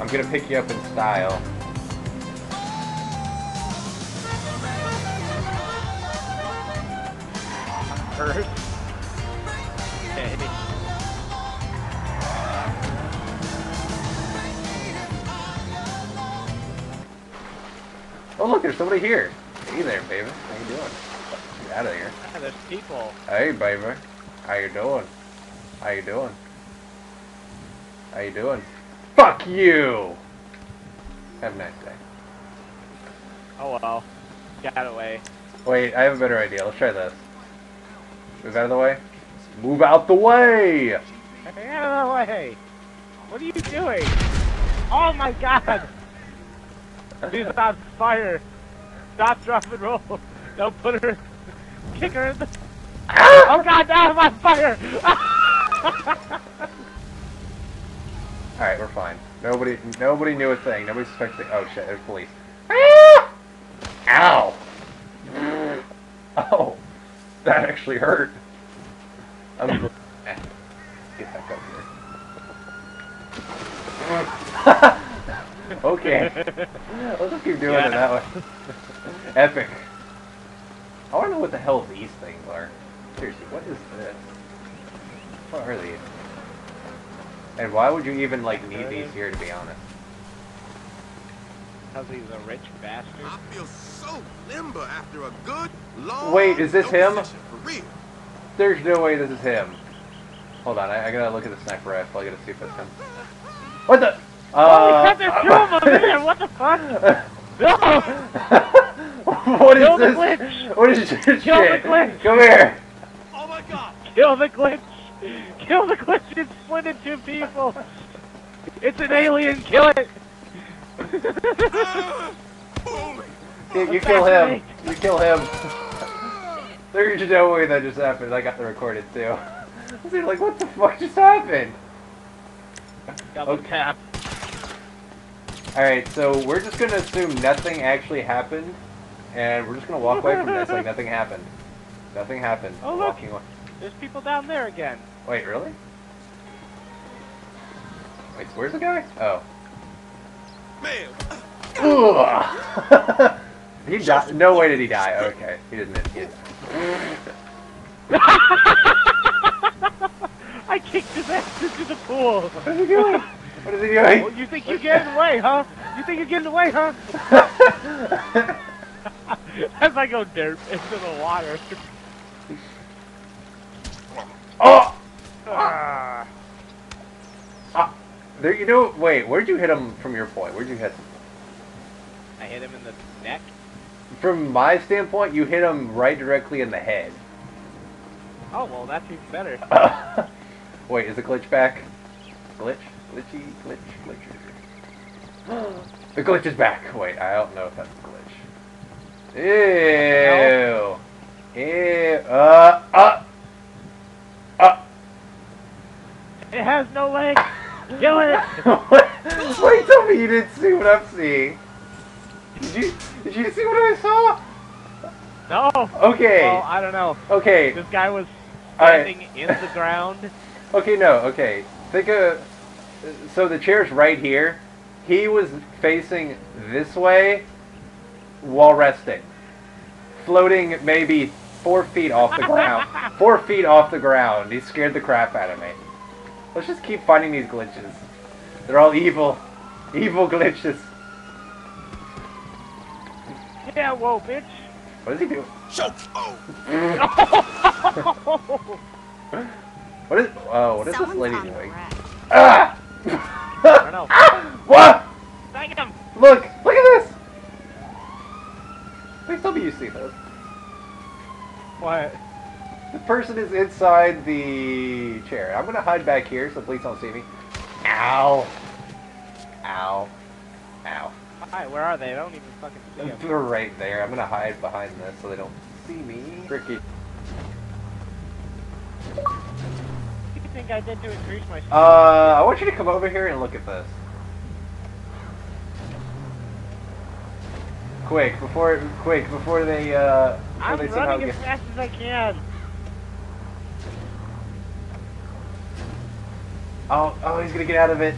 I'm going to pick you up in style. Earth. Okay. Oh look, there's somebody here. Hey there, baby. How you doing? Get out of here. There's people. Hey, baby. How you doing? How you doing? How you doing? Fuck you! Have a nice day. Oh well. Got away. Wait, I have a better idea. Let's try this. Move out of the way. Move out the way! Out of the way! What are you doing? Oh my god! She's on fire! Stop, drop, and roll! Don't put her... Kick her in the... Oh god, now I'm on fire! Alright, we're fine. Nobody knew a thing. Nobody suspected... Oh shit, there's police. Ow! Oh! That actually hurt. I'm just... Get back up here. Okay. Let's just keep doing it that way. Epic. I wanna know what the hell these things are. Seriously, what is this? What are these? And why would you even, like, need these here, to be honest? Because he's a rich bastard. I feel so limber after a good, long... Wait, is this him? There's no way this is him. Hold on, I gotta look at the sniper rifle. I gotta see if that's him. What the? Oh, there's two of them in there! What the fuck? No! What is Kill this? The glitch. What is this shit? Kill the glitch! Come here! Oh my god! Kill the glitch! Kill the glitch! It's split in two people! It's an alien! Kill it! You kill him. You kill him. There's no way that just happened. I got to record it too. I'm like, what the fuck just happened? Double tap. Alright, so we're just gonna assume nothing actually happened, and we're just gonna walk away from this like nothing happened. Nothing happened. Oh look! There's people down there again. Wait, really? Wait, where's the guy? Oh. Man. He died. No way did he die. Okay, he didn't. He didn't. I kicked his ass into the pool. What is he doing? What is he doing? Well, you think you're getting away, huh? You think you're getting away, huh? As I go derp into the water. Oh. There, you know, wait, where'd you hit him from your point? Where'd you hit him? I hit him in the neck. From my standpoint, you hit him right directly in the head. Oh, well, that's even better. Wait, is the glitch back? Glitch? Glitchy? Glitch? Glitch? The glitch is back. Wait, I don't know if that's a glitch. Ew. Ew. It has no legs. Kill it! Wait, tell me you didn't see what I'm seeing. Did you see what I saw? No. Okay. Well, I don't know. Okay. This guy was standing in the ground. Okay, no, okay. Think of... So the chair's right here. He was facing this way while resting. Floating maybe 4 feet off the ground. 4 feet off the ground. He scared the crap out of me. Let's just keep finding these glitches. They're all evil. Evil glitches. Yeah, whoa, bitch. What is he doing? Choke! Oh! What is this lady doing? Ah! I don't know. Ah! What? Dang him! Look at this! Please tell me you see this. What? The person is inside the chair. I'm gonna hide back here so please don't see me. Ow. Ow. Ow. Hi, where are they? I don't even fucking see them. They're right there. I'm gonna hide behind this so they don't see me. Tricky. What do you think I did to increase my speed? I want you to come over here and look at this. Quick, before they, I'm running as fast as I can. Oh, he's gonna get out of it.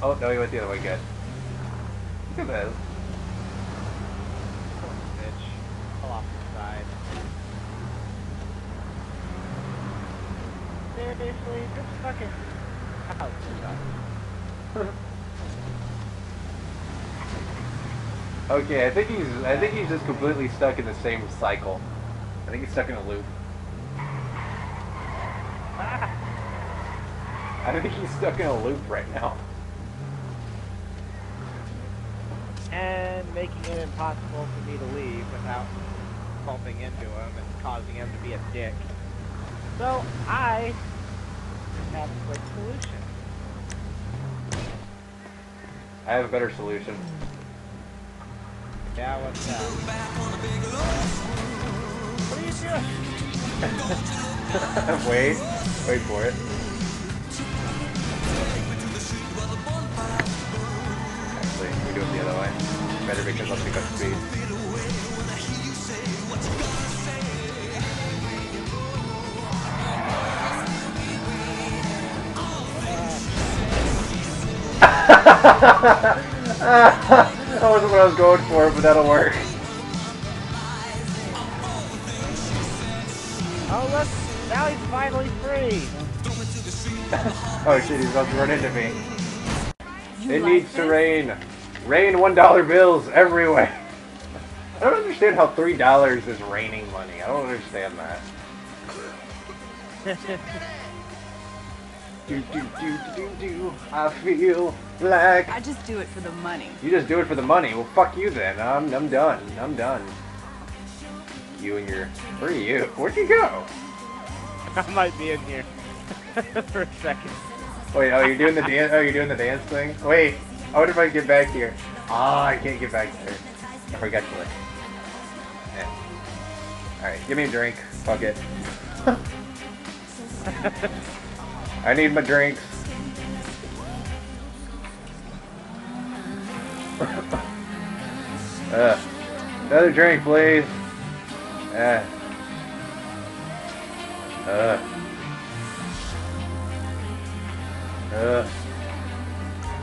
Oh, no, he went the other way, good. Hello. Bitch. Pull off the side. Seriously, this fucking house sucks. Okay, I think he's just completely stuck in the same cycle. I think he's stuck in a loop. I think he's stuck in a loop right now. And making it impossible for me to leave without bumping into him and causing him to be a dick. So I have a quick solution. I have a better solution. Yeah, what's that? What are you doing? Wait for it. Actually, we do it the other way. Better because I'll pick up speed. That wasn't what I was going for, but that'll work. Oh look, now he's finally free! Oh shit, he's about to run into me. It needs to rain. Rain $1 bills everywhere. I don't understand how $3 is raining money. I don't understand that. Do, do, do, do, do. I feel like I just do it for the money. You just do it for the money. Well, fuck you then. I'm done. I'm done. You and your... Where are you? Where'd you go? I might be in here for a second. Wait. Oh, you're doing the dance. Oh, you're doing the dance thing. Wait. I wonder if I can get back here. Ah, I can't get back there. I forgot to click. Yeah. All right. Give me a drink. Fuck it. I need my drinks. Another drink, please.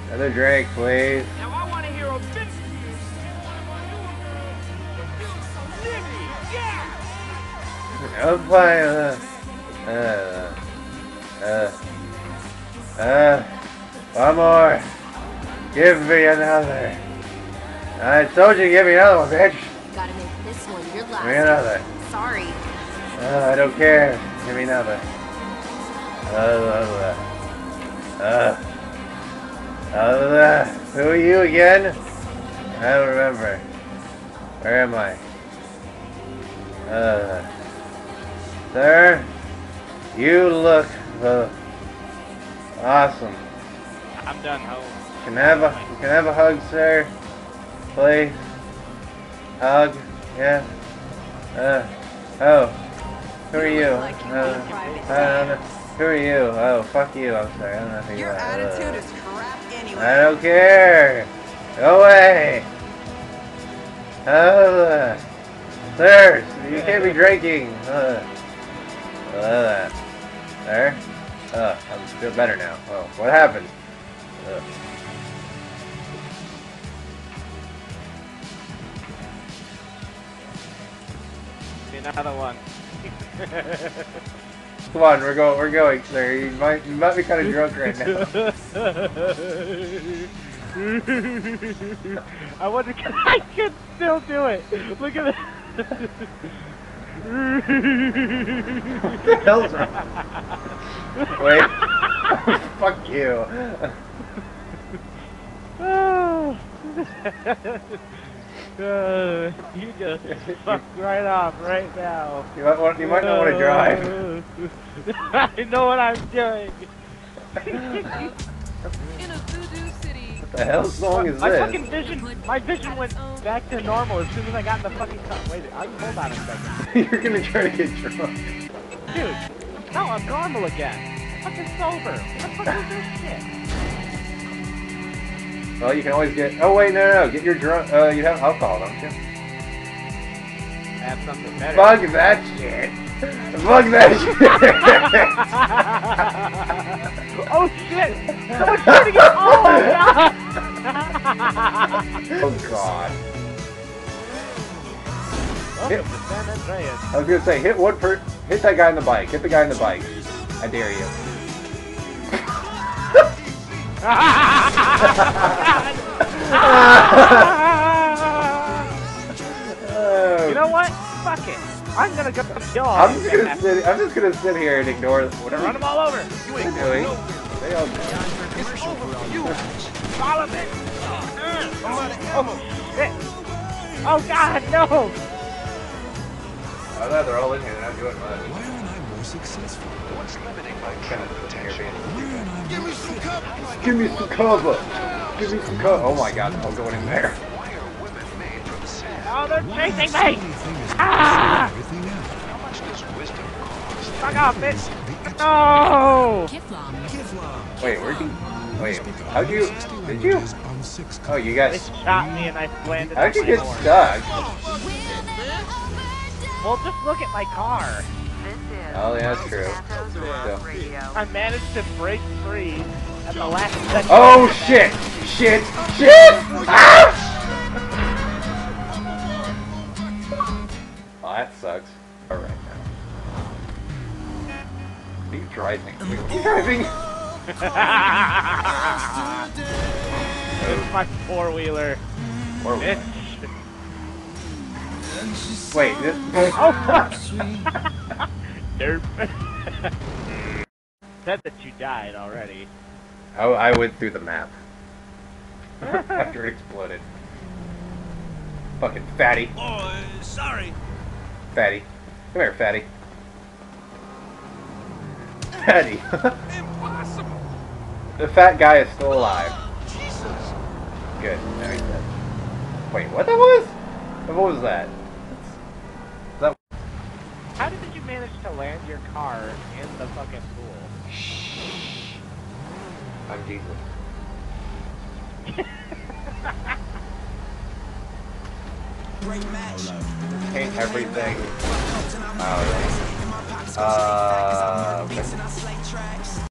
Another drink, please. Now I want to hear a bit of you stand on my own. Livy, yeah! I'll play, one more. Give me another. I told you to give me another one, bitch. Gotta make this one your last. Give me another. Sorry. I don't care. Give me another. Who are you again? I don't remember. Where am I? Sir? You look awesome. I'm done, ho. Can I have a hug, sir? Please. Hug. Yeah. Oh. Who are you? Who are you? Oh, fuck you. I'm sorry. I don't know who you are. Your attitude is crap anyway. I don't care. Go away. Sir, you can't be drinking. There. I feel better now. Oh, what happened? Another one. Come on, we're going, sir. You might be kind of drunk right now. I wonder if I could still do it. Look at that. What the hell's wrong? Wait. Fuck you. You just fuck right off right now. You might not want to drive. I know what I'm doing. In a voodoo city. What the hell song is this? My vision went back to normal as soon as I got in the fucking car. Wait, hold on a second. You're gonna try to get drunk. Dude, no, I'm normal again. I'm fucking sober. What the fuck is this shit? Well, you can always get... Oh, wait, no. Get your drunk... you have alcohol, don't you? I have something better. Fuck that shit. Fuck that shit. Oh, shit. Someone's shooting it. Oh, God. Oh God. Hit. I was gonna say, hit that guy on the bike. Hit the guy on the bike. I dare you. You know what? Fuck it. I'm gonna get the kill. I'm just gonna sit here and ignore them. What are run them all over. You ain't doing. They all do. You follow me. Oh God, no. I thought they're all in here, they're not doing much. Why aren't I more successful? What's limiting my attention? Give me some cover! Give me some cover! Give me some cover! Oh my God, I'm going in there. Why are women made from sand? Oh, they're chasing me! Ah! How much does wisdom cost? Fuck off, bitch! No! Wait, where'd you... Wait, how'd you... Did you? Oh, you guys... They shot me and I landed on my horse. How'd you get stuck? Well, just look at my car. Oh, yeah, that's true. So. I managed to break free at the last second. Oh, shit! Shit! Shit! Ah! Oh, that sucks. Alright, now. Are you driving? Are you driving? It's my four-wheeler. Four-wheeler. Wait, this... Oh, fuck! Derp. Said that you died already. Oh, I went through the map. After it exploded. Fucking fatty. Oh, sorry. Fatty. Come here, fatty. Fatty. Impossible. The fat guy is still alive. Jesus. Good. Now he's dead. Wait, what that was? What was that? How did you manage to land your car in the fucking pool? Shh. I'm Jesus. Great match. Paint everything. Oh, yeah. Okay.